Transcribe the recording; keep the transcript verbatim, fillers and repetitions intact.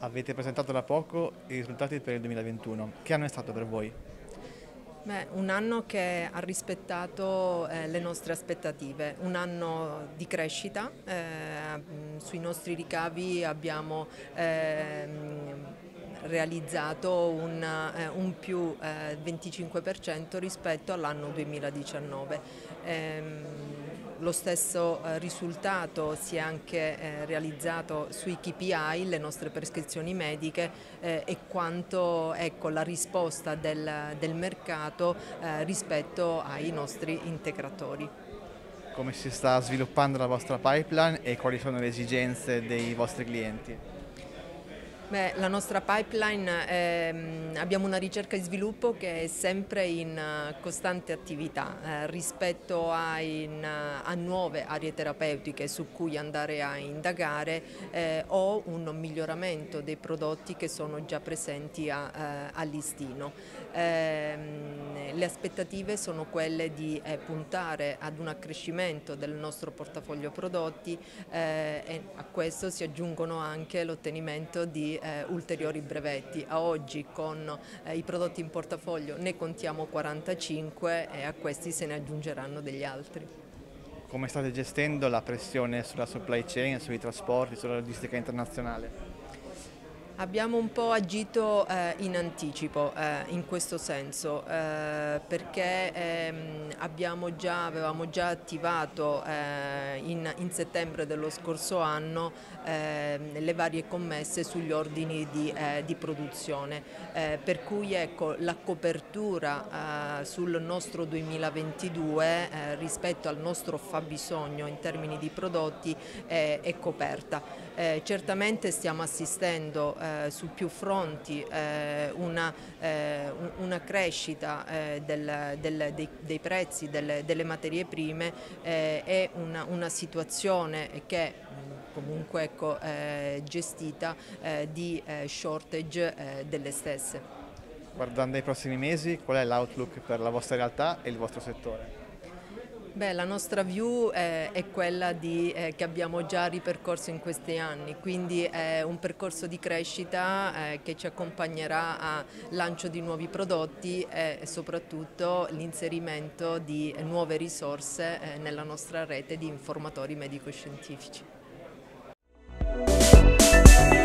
avete presentato da poco i risultati per il duemilaventuno. Che anno è stato per voi? Beh, un anno che ha rispettato eh, le nostre aspettative, un anno di crescita, eh, sui nostri ricavi abbiamo eh, realizzato un, eh, un più eh, venticinque per cento rispetto all'anno duemiladiciannove. Ehm, lo stesso eh, risultato si è anche eh, realizzato sui K P I, le nostre prescrizioni mediche eh, e quanto ecco, la risposta del, del mercato eh, rispetto ai nostri integratori. Come si sta sviluppando la vostra pipeline e quali sono le esigenze dei vostri clienti? Beh, la nostra pipeline, ehm, abbiamo una ricerca e sviluppo che è sempre in uh, costante attività eh, rispetto a, in, a nuove aree terapeutiche su cui andare a indagare eh, o un miglioramento dei prodotti che sono già presenti a, eh, a listino. Eh, le aspettative sono quelle di eh, puntare ad un accrescimento del nostro portafoglio prodotti eh, e a questo si aggiungono anche l'ottenimento di Eh, ulteriori brevetti. A oggi con eh, i prodotti in portafoglio ne contiamo quarantacinque e a questi se ne aggiungeranno degli altri. Come state gestendo la pressione sulla supply chain, sui trasporti, sulla logistica internazionale? Abbiamo un po' agito eh, in anticipo eh, in questo senso eh, perché ehm, abbiamo già, avevamo già attivato eh, in, in settembre dello scorso anno eh, le varie commesse sugli ordini di, eh, di produzione, eh, per cui ecco, la copertura eh, sul nostro duemilaventidue eh, rispetto al nostro fabbisogno in termini di prodotti eh, è coperta. Eh, certamente stiamo assistendo eh, su più fronti eh, una, eh, una crescita eh, del, del, dei, dei prezzi delle, delle materie prime eh, e una, una situazione che comunque ecco, eh, gestita eh, di eh, shortage eh, delle stesse. Guardando ai prossimi mesi, qual è l'outlook per la vostra realtà e il vostro settore? Beh, la nostra view eh, è quella di, eh, che abbiamo già ripercorso in questi anni, quindi è un percorso di crescita eh, che ci accompagnerà al lancio di nuovi prodotti e soprattutto l'inserimento di nuove risorse eh, nella nostra rete di informatori medico-scientifici.